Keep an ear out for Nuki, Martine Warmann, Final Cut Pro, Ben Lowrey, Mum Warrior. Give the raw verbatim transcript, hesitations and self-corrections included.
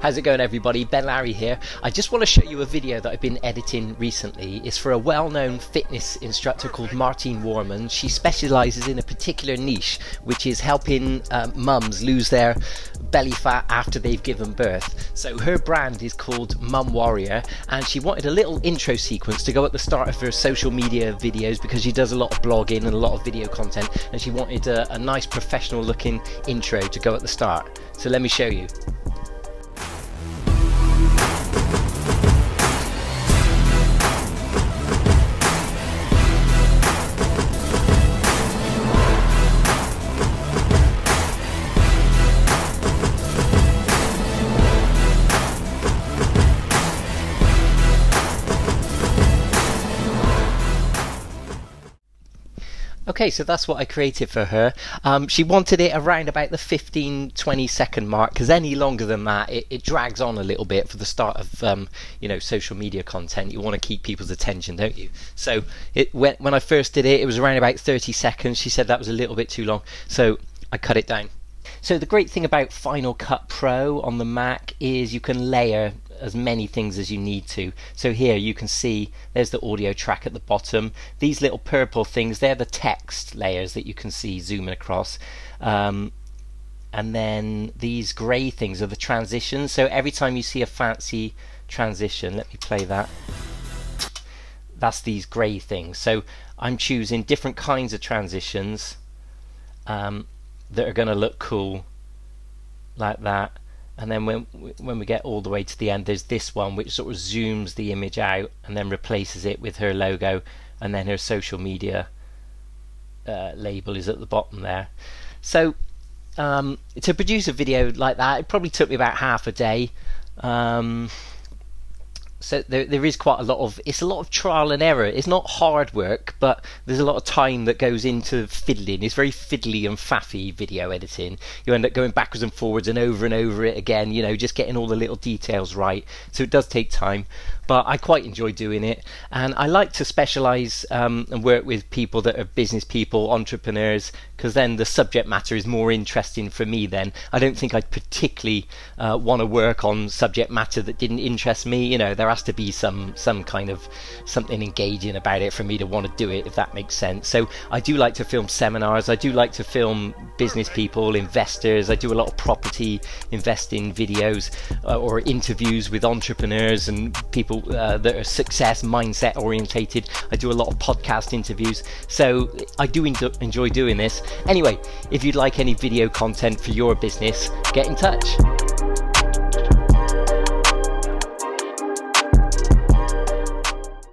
How's it going, everybody? Ben Lowrey here. I just want to show you a video that I've been editing recently. It's for a well-known fitness instructor called Martine Warmann. She specialises in a particular niche, which is helping uh, mums lose their belly fat after they've given birth. So her brand is called Mum Warrior, and she wanted a little intro sequence to go at the start of her social media videos because she does a lot of blogging and a lot of video content, and she wanted a, a nice professional looking intro to go at the start. So let me show you. Okay, so that's what I created for her. Um, she wanted it around about the fifteen, twenty second mark, because any longer than that it, it drags on a little bit for the start of um, you know, social media content. You want to keep people's attention, don't you? So it went, when I first did it, it was around about thirty seconds. She said that was a little bit too long, so I cut it down. So the great thing about Final Cut Pro on the Mac is you can layer as many things as you need to. So here you can see there's the audio track at the bottom. These little purple things, they're the text layers that you can see zooming across. Um, and then these grey things are the transitions. So every time you see a fancy transition, let me play that. That's these grey things. So I'm choosing different kinds of transitions um, that are going to look cool like that. And then when when we get all the way to the end, there's this one which sort of zooms the image out and then replaces it with her logo, and then her social media uh, label is at the bottom there. So um, to produce a video like that, it probably took me about half a day. Um, so there, there is quite a lot of, it's a lot of trial and error. It's not hard work, but there's a lot of time that goes into fiddling. It's very fiddly and faffy video editing. You end up going backwards and forwards and over and over it again, you know, just getting all the little details right. So it does take time, but I quite enjoy doing it. And I like to specialize um, and work with people that are business people, entrepreneurs, because then the subject matter is more interesting for me then. I don't think I'd particularly uh, want to work on subject matter that didn't interest me, you know. There has to be some some kind of something engaging about it for me to want to do it, if that makes sense. So I do like to film seminars, I do like to film business people, investors. I do a lot of property investing videos uh, or interviews with entrepreneurs and people uh, that are success mindset orientated. I do a lot of podcast interviews, so I do enjoy doing this. Anyway, if you'd like any video content for your business, get in touch.